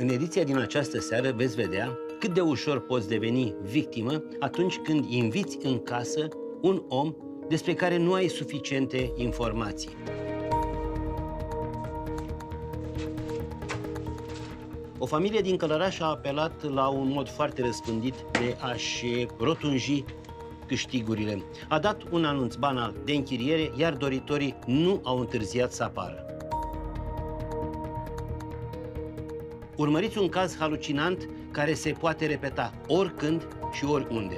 În ediția din această seară veți vedea cât de ușor poți deveni victimă atunci când inviți în casă un om despre care nu ai suficiente informații. O familie din Călărași a apelat la un mod foarte răspândit de a-și rotunji câștigurile. A dat un anunț banal de închiriere, iar doritorii nu au întârziat să apară. Urmăriți un caz halucinant care se poate repeta oricând și oriunde.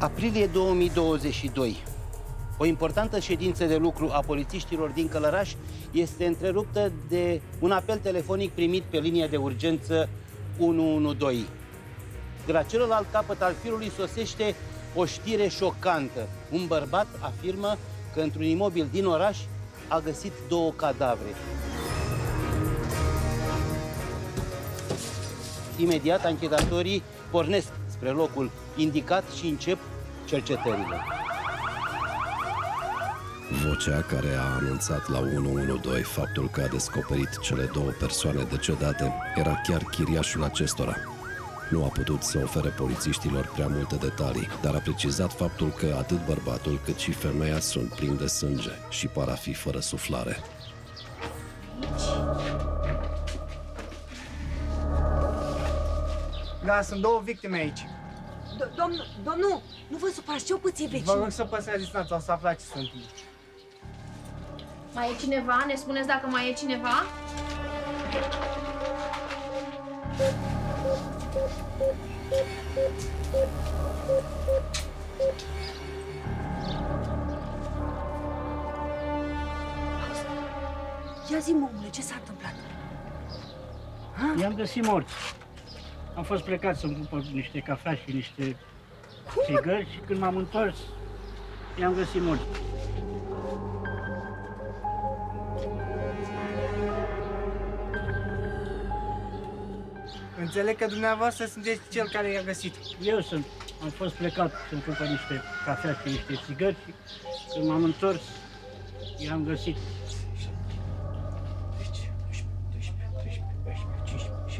Aprilie 2022. O importantă ședință de lucru a polițiștilor din Călărași este întreruptă de un apel telefonic primit pe linia de urgență 112. De la celălalt capăt al firului sosește o știre șocantă. Un bărbat afirmă că într-un imobil din oraș a găsit două cadavre. Imediat, anchetatorii pornesc spre locul indicat și încep cercetările. Vocea care a anunțat la 112 faptul că a descoperit cele două persoane decedate era chiar chiriașul acestora. Nu a putut să ofere polițiștilor prea multe detalii, dar a precizat faptul că atât bărbatul cât și femeia sunt plini de sânge și par a fi fără suflare. Da, sunt două victime aici. Domnul, nu vă supărați, ce-o puțin vecină. Vă rog să păstrați distanța, o să aflați ce sunt. Mai e cineva? Ne spuneți dacă mai e cineva? Ia zi-mi, omule, ce s-a întâmplat? I-am găsit morți. Am fost plecat să-mi cumpăr niște cafea și niște țigări și când m-am întors, i-am găsit mult. Înțeleg că dumneavoastră sunteți cel care i-a găsit. Eu sunt. Am fost plecat să-mi cumpăr niște cafea și niște țigări și când m-am întors, i-am găsit.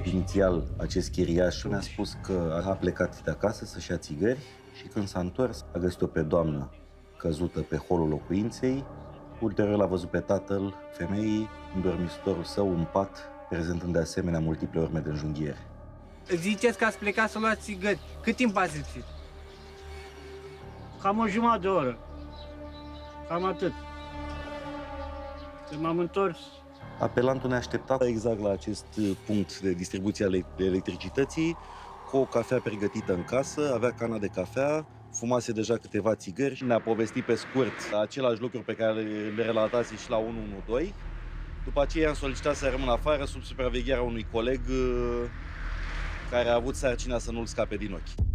Inițial, acest chiriaș ne-a spus că a plecat de acasă să-și ia țigări și când s-a întors, a găsit-o pe doamnă căzută pe holul locuinței. Ulterior l-a văzut pe tatăl femeii în dormitorul său, în pat, prezentând de asemenea multiple urme de înjunghiere. Ziceți că ați plecat să luați țigări. Cât timp ați lipsit? Cam o jumătate de oră. Cam atât. Când m-am întors, apelantul ne aștepta exact la acest punct de distribuție ale electricității, cu o cafea pregătită în casă, avea cana de cafea, fumase deja câteva țigări și ne-a povestit pe scurt același lucru pe care le relatase și la 112. După aceea i-am solicitat să rămână afară sub supravegherea unui coleg care a avut sarcina să nu-l scape din ochi.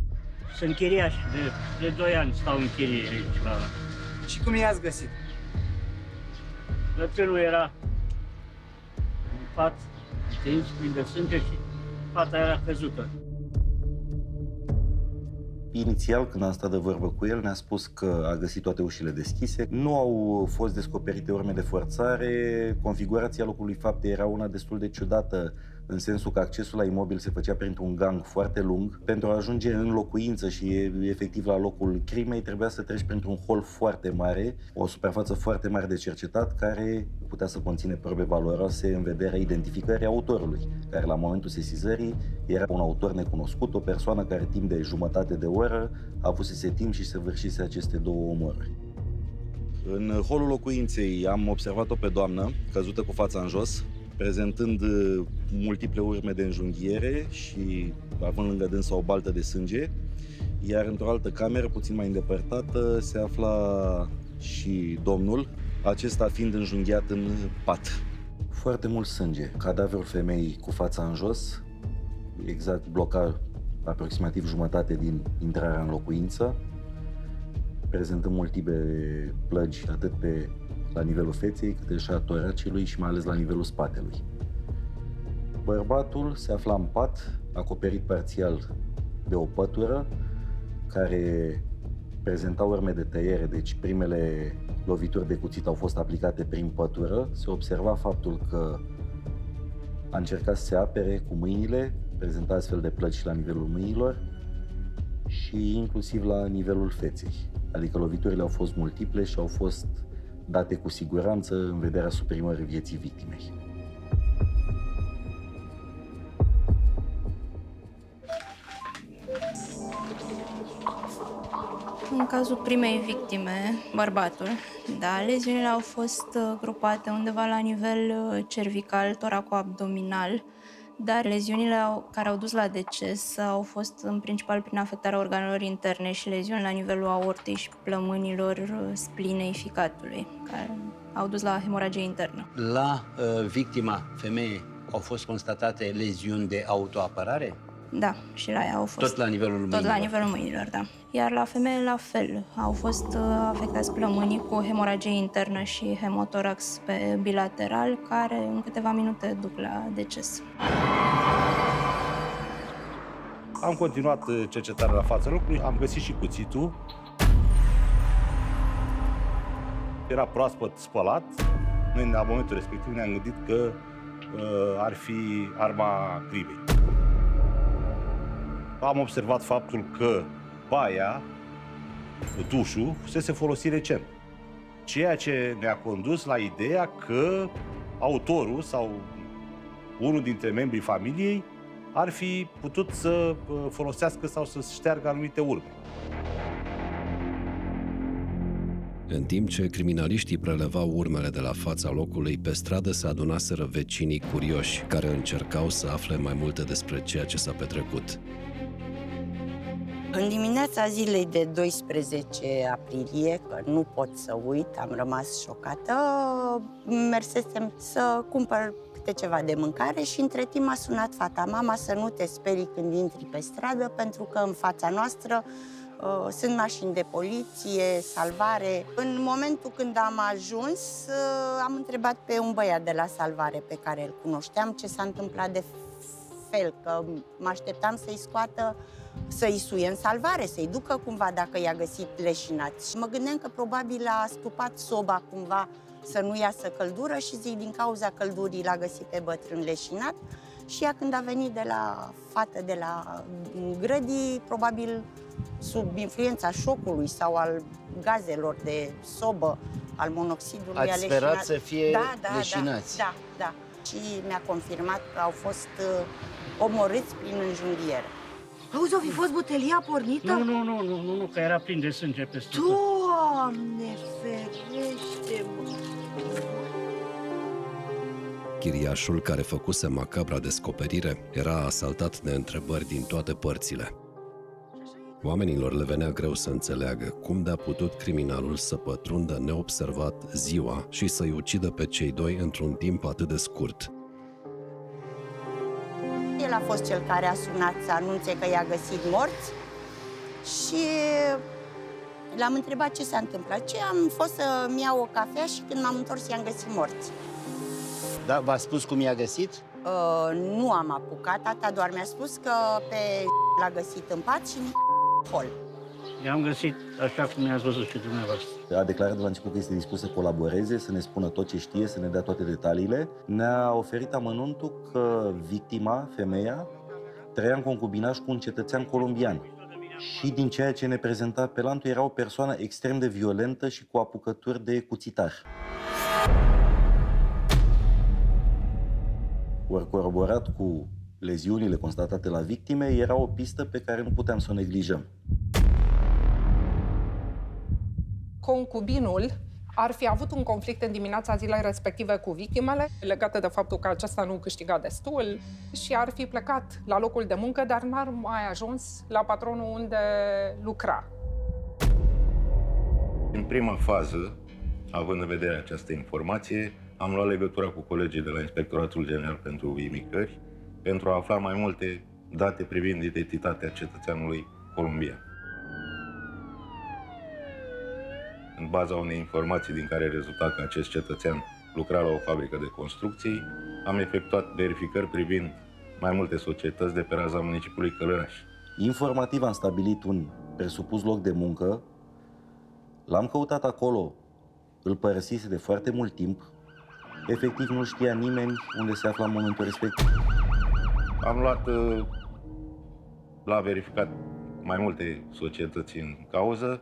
Sunt chiriaș, de 2 ani stau în chirie aici la... Și cum i-ați găsit? Lățânul era pat, de aici, plin de sânge și fata era căzută. Inițial, când am stat de vorbă cu el, ne-a spus că a găsit toate ușile deschise. Nu au fost descoperite urme de forțare. Configurația locului faptei era una destul de ciudată. în sensul că accesul la imobil se făcea printr-un gang foarte lung. Pentru a ajunge în locuință și efectiv la locul crimei, trebuia să treci printr-un hol foarte mare, o suprafață foarte mare de cercetat, care putea să conține probe valoroase în vederea identificării autorului, care la momentul sesizării era un autor necunoscut, o persoană care timp de jumătate de oră avusese timp și săvârșise aceste două omoruri. În holul locuinței am observat-o pe doamnă, căzută cu fața în jos, prezentând multiple urme de înjunghiere și având lângă dânsa o baltă de sânge, iar într-o altă cameră, puțin mai îndepărtată, se afla și domnul, acesta fiind înjunghiat în pat. Foarte mult sânge, cadavrul femeii cu fața în jos, exact bloca aproximativ jumătate din intrarea în locuință, prezentând multiple plăgi atât pe la nivelul feței, cât și a toracelui și mai ales la nivelul spatelui. Bărbatul se afla în pat, acoperit parțial de o pătură, care prezenta urme de tăiere, deci primele lovituri de cuțit au fost aplicate prin pătură. Se observa faptul că a încercat să se apere cu mâinile, prezenta astfel de plăci la nivelul mâinilor și inclusiv la nivelul feței. Adică loviturile au fost multiple și au fost date cu siguranță în vederea suprimării vieții victimei. În cazul primei victime, bărbatul, da, leziunile au fost grupate undeva la nivel cervical, toraco-abdominal, dar leziunile care au dus la deces au fost în principal prin afectarea organelor interne și leziuni la nivelul aortei și plămânilor, splinei, ficatului, care au dus la hemoragie internă. La victima femeie au fost constatate leziuni de autoapărare? Da, și la ea au fost. Tot la nivelul mâinilor? Tot la nivelul mâinilor, da. Iar la femeie, la fel, au fost afectați plămânii cu hemoragie internă și hemotorax pe bilateral, care în câteva minute duc la deces. Am continuat cercetarea la fața locului, am găsit și cuțitul. Era proaspăt spălat. Noi, la momentul respectiv, ne-am gândit că ar fi arma crimei. Am observat faptul că baia, dușul, fusese folosit recent. Ceea ce ne-a condus la ideea că autorul sau unul dintre membrii familiei ar fi putut să folosească sau să șteargă anumite urme. În timp ce criminaliștii prelevau urmele de la fața locului, pe stradă se adunaseră vecinii curioși, care încercau să afle mai multe despre ceea ce s-a petrecut. În dimineața zilei de 12 aprilie, că nu pot să uit, am rămas șocată, mersesem să cumpăr câte ceva de mâncare și între timp a sunat fata: mama, să nu te sperii când intri pe stradă, pentru că în fața noastră sunt mașini de poliție, salvare. În momentul când am ajuns, am întrebat pe un băiat de la salvare pe care îl cunoșteam ce s-a întâmplat de fel, că mă așteptam să-i scoată, să-i suie în salvare, să-i ducă cumva dacă i-a găsit leșinați. Și mă gândeam că probabil a stupat soba cumva să nu iasă căldură și zic din cauza căldurii l-a găsit pe bătrân leșinat și ea când a venit de la fată, de la grădii, probabil sub influența șocului sau al gazelor de sobă, al monoxidului, a leșinat. Ați sperat să fie leșinați. Da, da, da. Și mi-a confirmat că au fost omorâți prin înjunghiere. Auzi, o fi fost butelia pornită? Nu, că era plin de sânge peste tot. Doamne ferește-mă! Chiriașul care făcuse macabra descoperire era asaltat de întrebări din toate părțile. Oamenilor le venea greu să înțeleagă cum de-a putut criminalul să pătrundă neobservat ziua și să-i ucidă pe cei doi într-un timp atât de scurt. El a fost cel care a sunat să anunțe că i-a găsit morți și l-am întrebat ce s-a întâmplat. Ce am fost să-mi iau o cafea și când m-am întors i-am găsit morți. Da, v-a spus cum i-a găsit? Nu am apucat, tata doar mi-a spus că pe l-a găsit în pat și în hol. I-am găsit așa cum mi-ați văzut și dumneavoastră. A declarat de la început că este dispus să colaboreze, să ne spună tot ce știe, să ne dea toate detaliile. Ne-a oferit amănuntul că victima, femeia, trăia în concubinaj cu un cetățean colombian. Și din ceea ce ne prezenta pelantul, era o persoană extrem de violentă și cu apucături de cuțitar. Ori coroborat cu leziunile constatate la victime, era o pistă pe care nu puteam să o neglijăm. Concubinul ar fi avut un conflict în dimineața zilei respective cu victimele, legată de faptul că acesta nu câștiga destul și ar fi plecat la locul de muncă, dar n-ar mai ajuns la patronul unde lucra. În prima fază, având în vedere această informație, am luat legătura cu colegii de la Inspectoratul General pentru Imicări pentru a afla mai multe date privind identitatea cetățeanului colombian. În baza unei informații din care rezulta că acest cetățean lucra la o fabrică de construcții, am efectuat verificări privind mai multe societăți de pe raza municipiului Călărași. Informativ am stabilit un presupus loc de muncă, l-am căutat acolo, îl părăsise de foarte mult timp, efectiv nu știa nimeni unde se afla în momentul respectiv. Am luat la verificat mai multe societăți în cauză,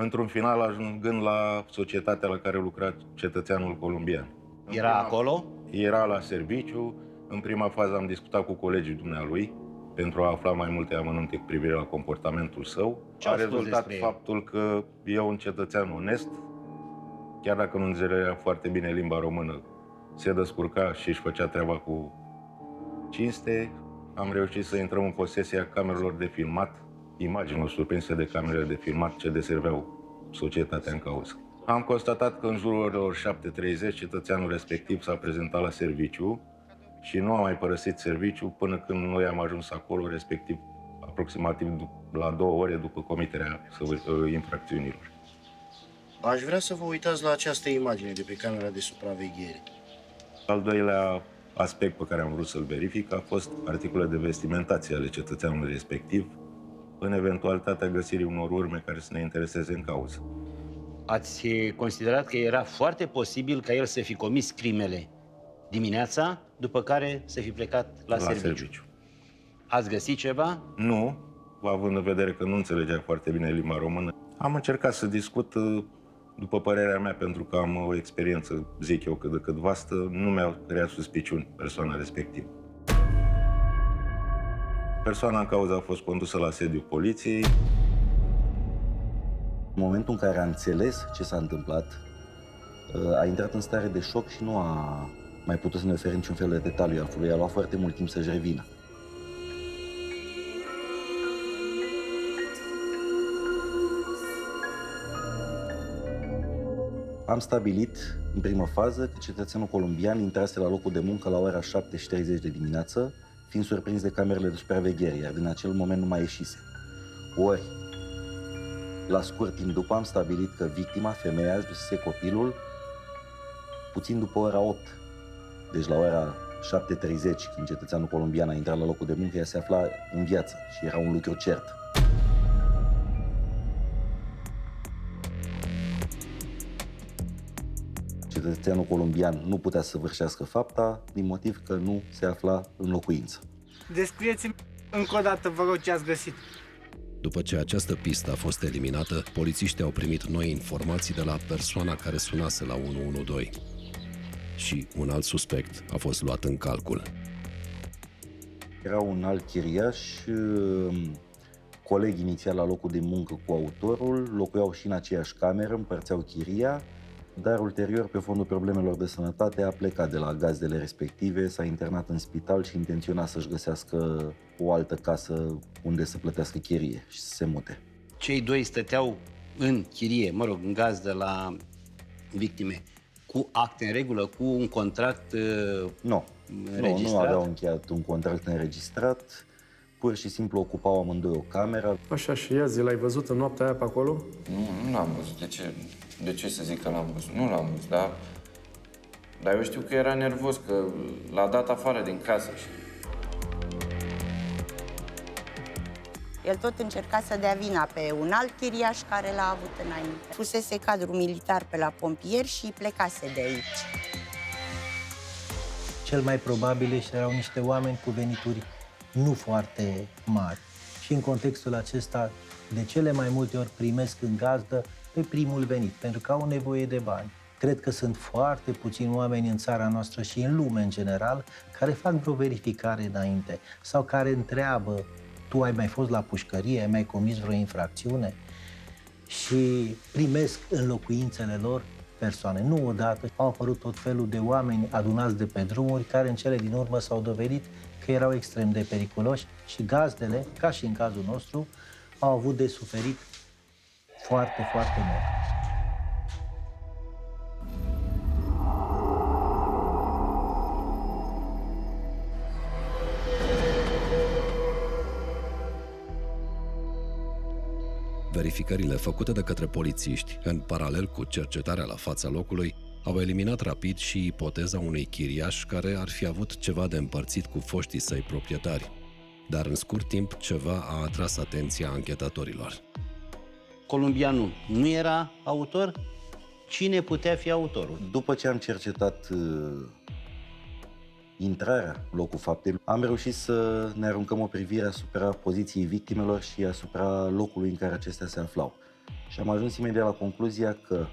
într-un final ajungând la societatea la care lucra cetățeanul colombian. Era acolo? Era la serviciu. În prima fază am discutat cu colegii dumnealui pentru a afla mai multe amănunte cu privire la comportamentul său. A rezultat faptul că e un cetățean onest, chiar dacă nu înțelegea foarte bine limba română, se descurca și își făcea treaba cu cinste. Am reușit să intrăm în posesia camerelor de filmat, imaginilor surprinse de camerele de filmat ce deserveau societatea în cauză. Am constatat că în jurul orelor 7:30 cetățeanul respectiv s-a prezentat la serviciu și nu a mai părăsit serviciu până când noi am ajuns acolo, respectiv aproximativ la 2 ore după comiterea infracțiunilor. Aș vrea să vă uitați la această imagine de pe camera de supraveghere. Al doilea aspect pe care am vrut să-l verific a fost articolele de vestimentație ale cetățeanului respectiv, în eventualitatea găsirii unor urme care să ne intereseze în cauză. Ați considerat că era foarte posibil ca el să fi comis crimele dimineața, după care să fi plecat la serviciu. Ați găsit ceva? Nu, având în vedere că nu înțelegea foarte bine limba română. Am încercat să discut, după părerea mea, pentru că am o experiență, zic eu, cât de cât vastă, nu mi-au creat suspiciuni persoana respectivă. Persoana în cauză a fost condusă la sediul poliției. În momentul în care a înțeles ce s-a întâmplat, a intrat în stare de șoc și nu a mai putut să ne ofere niciun fel de detaliu. I-a luat foarte mult timp să-și revină. Am stabilit, în prima fază, că cetățeanul colombian intrase la locul de muncă la ora 7:30 de dimineață, fiind surprins de camerele de supraveghere, iar din acel moment nu mai ieșise. Ori, la scurt timp după, am stabilit că victima, femeia, își dusese copilul puțin după ora 8. Deci la ora 7:30, când cetățeanul colombian a intrat la locul de muncă, ea se afla în viață și era un lucru cert. Cetățeanul colombian nu putea să săvârșească fapta din motiv că nu se afla în locuință. Descrieți-mi încă o dată, vă rog, ce ați găsit. După ce această pistă a fost eliminată, polițiștii au primit noi informații de la persoana care sunase la 112 și un alt suspect a fost luat în calcul. Era un alt chiriaș, coleg inițial la locul de muncă cu autorul, locuiau și în aceeași cameră, împărțeau chiria, dar ulterior, pe fondul problemelor de sănătate, a plecat de la gazdele respective, s-a internat în spital și intenționa să-și găsească o altă casă unde să plătească chirie și să se mute. Cei doi stăteau în chirie, mă rog, în gazdă la victime, cu acte în regulă, cu un contract înregistrat? Nu, nu aveau încheiat un contract înregistrat, pur și simplu ocupau amândoi o cameră. Așa, și azi l-ai văzut în noaptea aia pe acolo? Nu, nu l-am văzut, de ce? De ce să zic că l-am văzut? Nu l-am văzut, dar eu știu că era nervos, că l-a dat afară din casă și... El tot încerca să dea vina pe un alt chiriaș care l-a avut înainte. Fusese cadru militar pe la pompieri și plecase de aici. Cel mai probabil erau niște oameni cu venituri nu foarte mari. Și în contextul acesta, de cele mai multe ori primesc în gazdă pe primul venit, pentru că au nevoie de bani. Cred că sunt foarte puțini oameni în țara noastră și în lume în general care fac vreo verificare înainte sau care întreabă: tu ai mai fost la pușcărie, ai mai comis vreo infracțiune? Și primesc în locuințele lor persoane. Nu odată au apărut tot felul de oameni adunați de pe drumuri care în cele din urmă s-au dovedit că erau extrem de periculoși și gazdele, ca și în cazul nostru, au avut de suferit foarte, foarte mult. Verificările făcute de către polițiști, în paralel cu cercetarea la fața locului, au eliminat rapid și ipoteza unui chiriaș care ar fi avut ceva de împărțit cu foștii săi proprietari. Dar în scurt timp, ceva a atras atenția anchetatorilor. Colombianu nu era autor? Cine putea fi autorul? După ce am cercetat intrarea în locul faptei, am reușit să ne aruncăm o privire asupra poziției victimelor și asupra locului în care acestea se aflau. Și am ajuns imediat la concluzia că,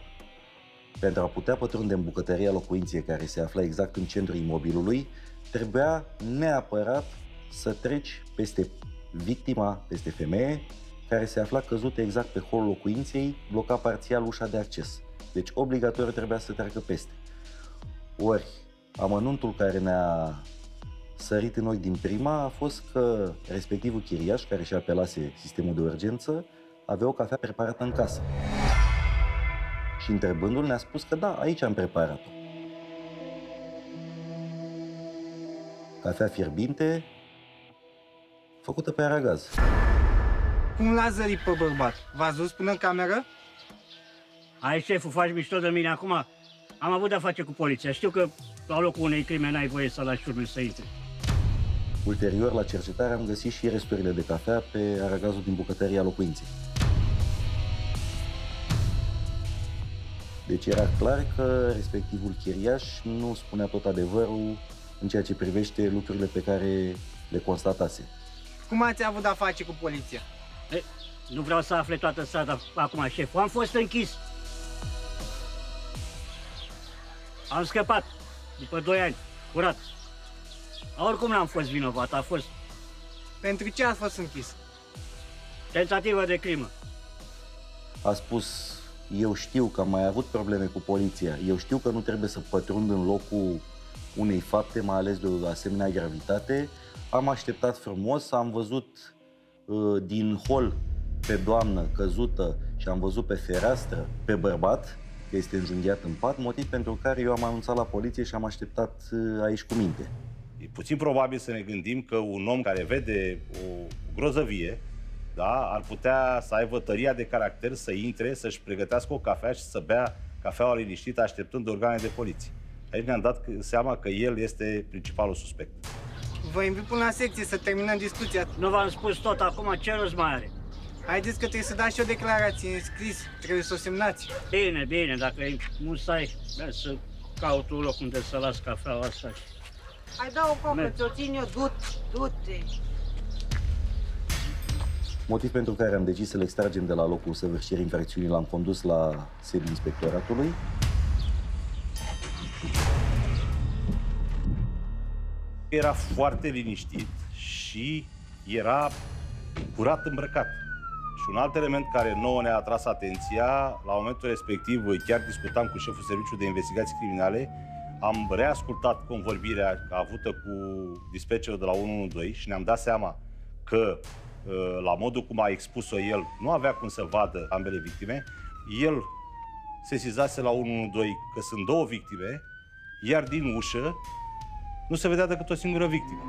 pentru a putea pătrunde în bucătăria locuinței care se afla exact în centrul imobilului, trebuia neapărat să treci peste victima, peste femeie, care se afla căzută exact pe holul locuinței, bloca parțial ușa de acces. Deci, obligatoriu trebuia să treacă peste. Ori, amănuntul care ne-a sărit în ochi din prima a fost că respectivul chiriaș, care și-a apelase sistemul de urgență, avea o cafea preparată în casă. Și întrebându-l ne-a spus că da, aici am preparat-o. Cafea fierbinte, făcută pe aragaz. Cum l-a zărit pe bărbat? V-ați dus până în cameră? Ai, șeful, faci mișto de mine acum? Am avut de-a face cu poliția. Știu că la locul unei crime n-ai voie să lași urme să intre. Ulterior, la cercetare, am găsit și resturile de cafea pe aragazul din bucătăria locuinței. Deci era clar că respectivul chiriaș nu spunea tot adevărul în ceea ce privește lucrurile pe care le constatase. Cum ați avut de-a face cu poliția? Ei, nu vreau să afle toată strada acum, șeful. Am fost închis. Am scăpat după 2 ani, curat. Oricum n-am fost vinovat, a fost. Pentru ce ați fost închis? Tentativă de crimă. A spus: eu știu că am mai avut probleme cu poliția, eu știu că nu trebuie să pătrund în locul unei fapte, mai ales de o asemenea gravitate. Am așteptat frumos, am văzut din hol pe doamnă căzută și am văzut pe fereastră pe bărbat că este înjunghiat în pat, motiv pentru care eu am anunțat la poliție și am așteptat aici cu minte. E puțin probabil să ne gândim că un om care vede o grozăvie, da, ar putea să aibă tăria de caracter să intre, să-și pregătească o cafea și să bea cafeaua liniștită, așteptând organele de poliție. Aici ne-am dat seama că el este principalul suspect. Vă invit până la secție să terminăm discuția. Nu v-am spus tot acum, ce rost mai are? Haideți că trebuie să dați și o declarație în scris, trebuie să o semnați. Bine, bine, dacă e musai, să caut un loc unde să las cafeaua asta. Hai, da o copă, ți-o țin eu, du-te. Motiv pentru care am decis să-l extragem de la locul săvârșirii infracțiunii, l-am condus la sediul inspectoratului. Era foarte liniștit și era curat îmbrăcat. Și un alt element care nouă ne-a atras atenția, la momentul respectiv chiar discutam cu șeful Serviciului de Investigații Criminale, am reascultat convorbirea avută cu dispecerul de la 112 și ne-am dat seama că, la modul cum a expus-o el, nu avea cum să vadă ambele victime. El sesizase la 112 că sunt două victime, iar din ușă nu se vedea decât o singură victimă.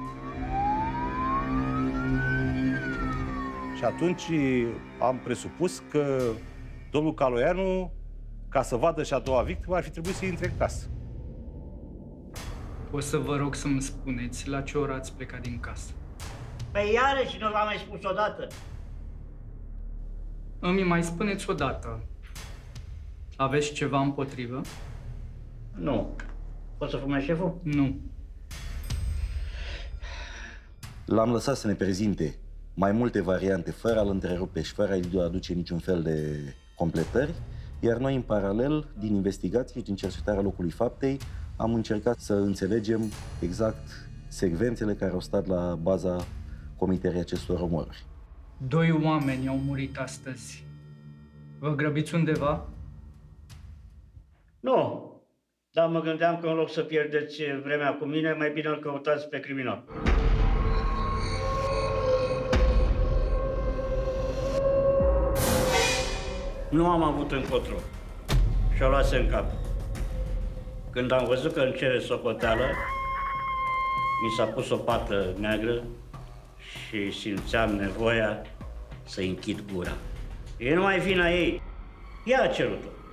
Și atunci am presupus că domnul Caloianu, ca să vadă și a doua victimă, ar fi trebuit să intre în casă. O să vă rog să-mi spuneți la ce oră ați plecat din casă. Păi iarăși nu v-am mai spus odată. Îmi mai spuneți odată, aveți ceva împotrivă? Nu. Poți să fumezi, șeful? Nu. L-am lăsat să ne prezinte mai multe variante, fără a-l întrerupe și fără a-i aduce niciun fel de completări, iar noi, în paralel, din investigații și din cercetarea locului faptei, am încercat să înțelegem exact secvențele care au stat la baza comiterii acestor omoruri. Doi oameni au murit astăzi. Vă grăbiți undeva? Nu, dar mă gândeam că în loc să pierdeți vremea cu mine, mai bine îl căutați pe criminal. Nu am avut încotro și-o luase în cap. Când am văzut că îmi cere socoteală, mi s-a pus o pată neagră și simțeam nevoia să închid gura. E numai vina ei. Ea a cerut-o.